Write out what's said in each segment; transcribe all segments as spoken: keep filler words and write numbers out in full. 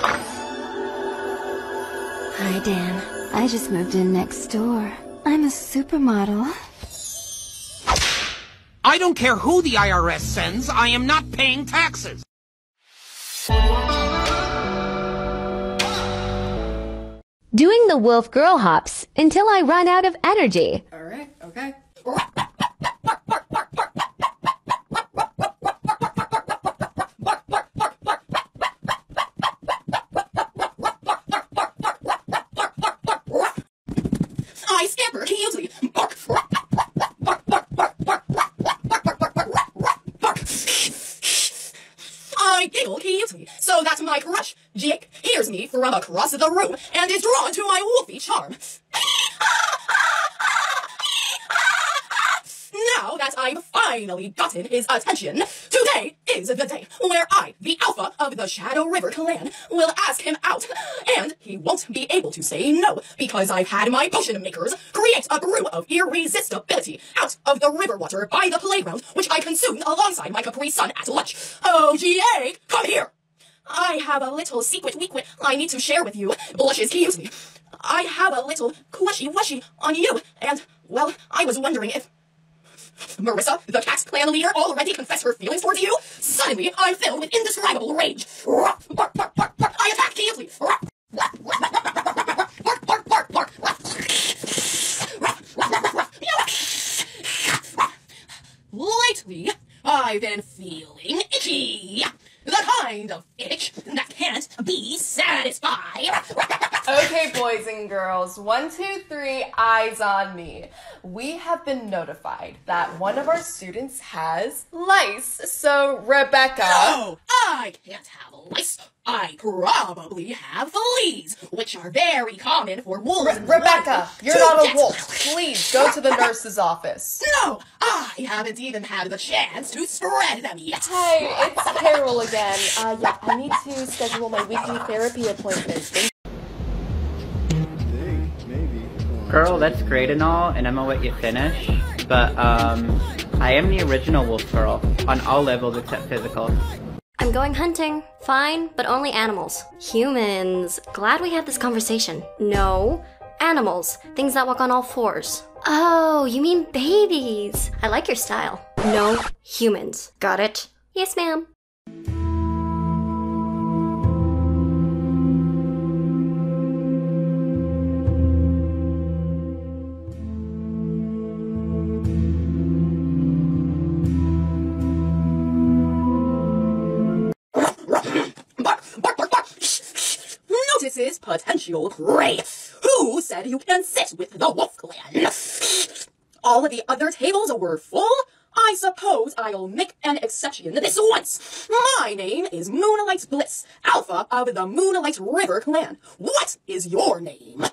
Hi, Dan. I just moved in next door. I'm a supermodel. I don't care who the I R S sends, I am not paying taxes! Doing the Wolf Girl hops until I run out of energy. Alright, okay. I scamper, can't you? I giggle, can't you? So that my crush, Jake, hears me from across the room and is drawn to my wolfy charm. Now that I've finally gotten his attention, today is the day where I, the alpha of the Shadow River clan, will ask him out, and he won't be able to say no, because I've had my potion makers create a brew of irresistibility out of the river water by the playground, which I consumed alongside my Capri Sun at lunch. Oh, Jake, come here! I have a little secret weakness I need to share with you. Blushes, excuse me. I have a little quishy-washy on you, and, well, I was wondering if... Marissa, the cat's clan leader, already confessed her feelings towards you? Suddenly, I'm filled with indescribable rage. I attack, Keeley! Lately, I've been feeling itchy. The kind of itch that can't be satisfied. Okay, boys and girls, one, two, three, eyes on me. We have been notified that one of our students has lice. So, Rebecca... No! I can't have lice. I probably have fleas, which are very common for wolves. Re Rebecca, you're not a wolf. Please, go to the nurse's office. No! I haven't even had the chance to spread them yet. Hi, it's Carol again. Uh, yeah, I need to schedule my weekly therapy appointment. Girl, that's great and all, and I'm gonna let you finish, but um, I am the original Wolf Girl, on all levels except physical. I'm going hunting. Fine, but only animals. Humans. Glad we had this conversation. No. Animals. Things that walk on all fours. Oh, you mean babies. I like your style. No humans. Got it? Yes, ma'am. Notices potential prey. Who said you can sit with the Wolf Clan? All of the other tables were full? I suppose I'll make an exception this once. My name is Moonlight Bliss, alpha of the Moonlight River Clan. What is your name?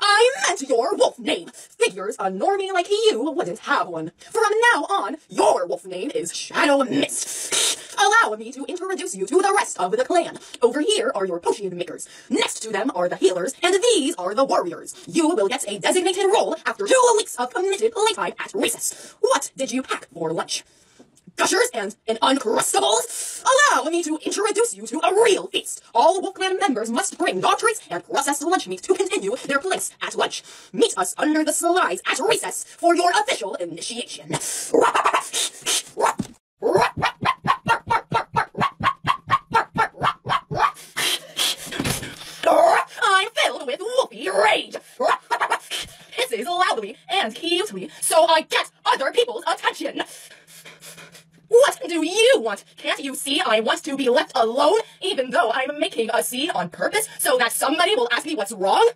I meant your wolf name. Figures a normie like you wouldn't have one. From now on, your wolf name is Shadow Mist. Allow me to introduce you to the rest of the clan. Over here are your potion makers. Next to them are the healers, and these are the warriors. You will get a designated role after two weeks of committed playtime at recess. What did you pack for lunch? Gushers and an Uncrustables? Allow me to introduce you to a real feast. All Wolf Clan members must bring dog treats and processed lunch meat to continue their place at lunch. Meet us under the slides at recess for your official initiation. I'm filled with wolfy rage. Hisses loudly and cutely, so I get other people's attention. What do you want? Can't you see I want to be left alone, even though I'm making a scene on purpose so that somebody will ask me what's wrong?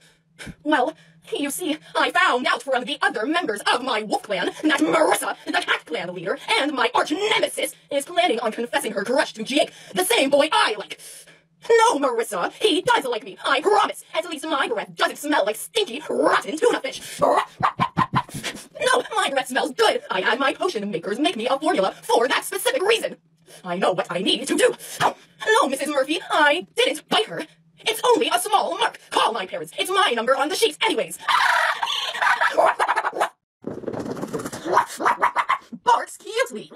Well, you see, I found out from the other members of my Wolf Clan that Marissa, the cat clan leader, and my arch-nemesis is planning on confessing her crush to Jake, the same boy I like. No, Marissa, he does like me, I promise. At least my breath doesn't smell like stinky, rotten tuna fish. No, my breath smells good. I had my potion makers make me a formula for that specific reason. I know what I need to do. Oh, no, Missus Murphy, I didn't bite her. It's only a small mark. Call my parents. It's my number on the sheet anyways. Barks cutely.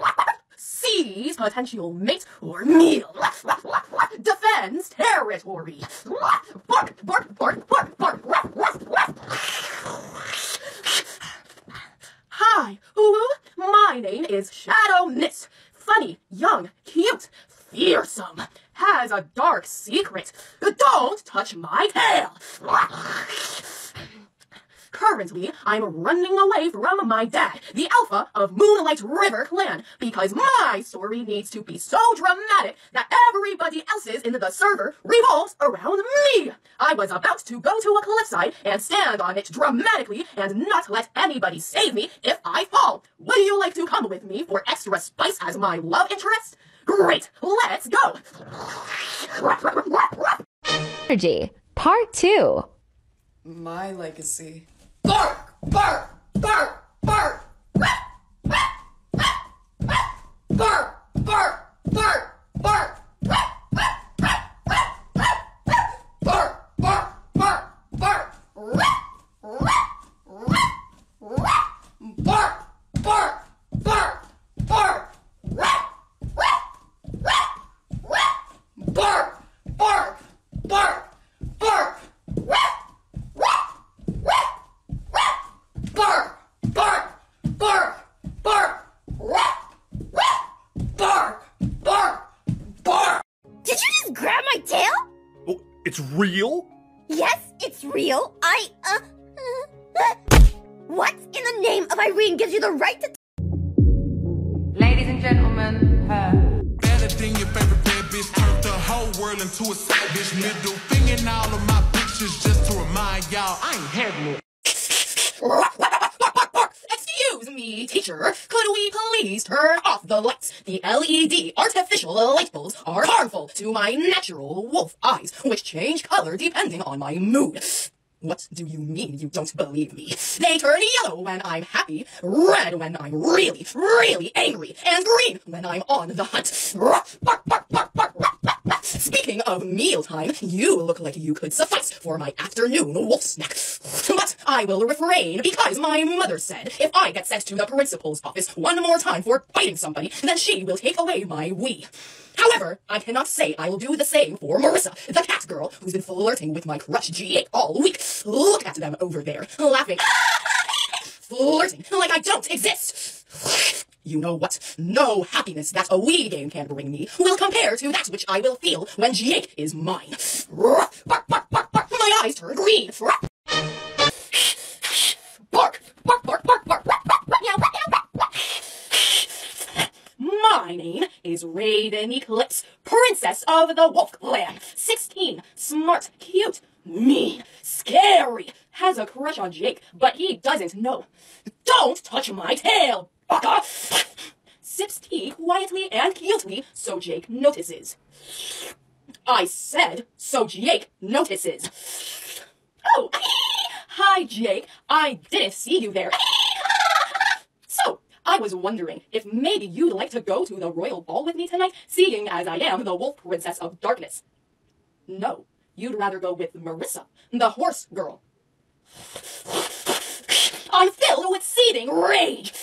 Sees potential mate or meal. Defense. Blossom has a dark secret. Don't touch my tail! Currently, I'm running away from my dad, the alpha of Moonlight River Clan, because my story needs to be so dramatic that everybody else's in the server revolves around me. I was about to go to a cliffside and stand on it dramatically and not let anybody save me if I fall. Would you like to come with me for extra spice as my love interest? Great, let's go. Energy, part two. My legacy. Bark! Bark! Bark! Bark! Bark! Bark! Bark! Bark! Bark! Bark! Bark! Bark! Bark! Bark! Bark! Bark! Bark! Bark! Bark! Bark! It's real? Yes, it's real. I, uh, uh, what in the name of Irene gives you the right to... Ladies and gentlemen, her. Better than your favorite bad bitch. Turned the whole world into a side bitch. Middle finger in all of my pictures just to remind y'all I ain't having it. Excuse me, teacher. Could we please turn off the lights? The L E D artificial light bulbs are harmful to my natural wolf eyes, which change color depending on my mood. What do you mean you don't believe me? They turn yellow when I'm happy, red when I'm really, really angry, and green when I'm on the hunt. Speaking of mealtime, you look like you could suffice for my afternoon wolf snack. But I will refrain because my mother said if I get sent to the principal's office one more time for biting somebody, then she will take away my Wii. However, I cannot say I will do the same for Marissa, the cat girl who's been flirting with my crush G eight all week. Look at them over there, laughing, flirting like I don't exist. You know what? No happiness that a Wii game can bring me will compare to that which I will feel when G eight is mine. My eyes turn green. Bark! Bark! Bark! Bark! Bark! My name is Raiden Eclipse, Princess of the Wolf Clan. sixteen, smart, cute, mean, scary, has a crush on Jake, but he doesn't know. Don't touch my tail, bucka! Sips tea quietly and cutely, so Jake notices. I said, so Jake notices. Oh, hi Jake, I didn't see you there. So, I was wondering if maybe you'd like to go to the royal ball with me tonight, seeing as I am the wolf princess of darkness. No, you'd rather go with Marissa, the horse girl. I'm filled with seething rage.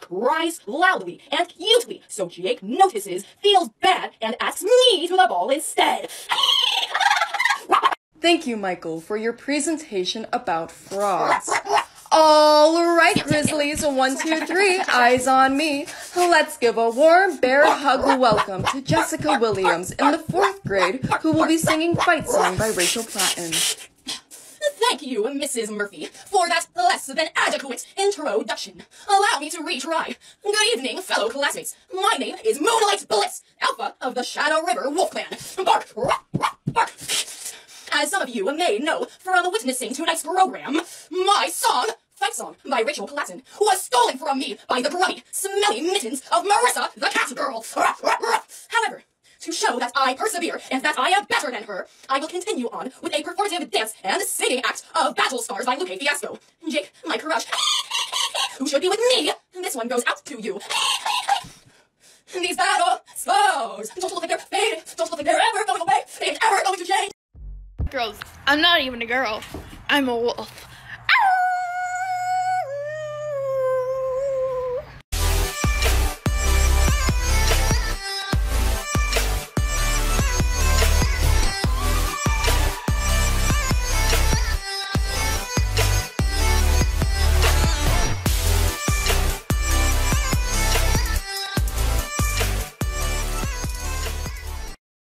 Cries loudly and cutely, so Jake notices, feels bad, and asks me to the ball instead. Thank you, Michael, for your presentation about frogs. All right, Grizzlies, one, two, three, eyes on me. Let's give a warm bear hug welcome to Jessica Williams in the fourth grade, who will be singing Fight Song by Rachel Platten. Thank you, Missus Murphy, for that less than adequate introduction. Allow me to retry. Good evening, fellow classmates. My name is Moonlight Bliss, alpha of the Shadow River Wolf Clan. Bark, bark, bark. As some of you may know from witnessing tonight's program, my song, Fight Song by Rachel Platten, was stolen from me by the grubby, smelly mittens of Marissa the Cat Girl. However, to show that I persevere and that I am better than her, I will continue on with a performative dance and singing act of Battle Scars by Luke Fiasco. Jake, my crush, who should be with me, this one goes out to you. These battle scars don't look like they're fading, don't look like they're ever going away, they ain't ever going to change. Girls, I'm not even a girl, I'm a wolf.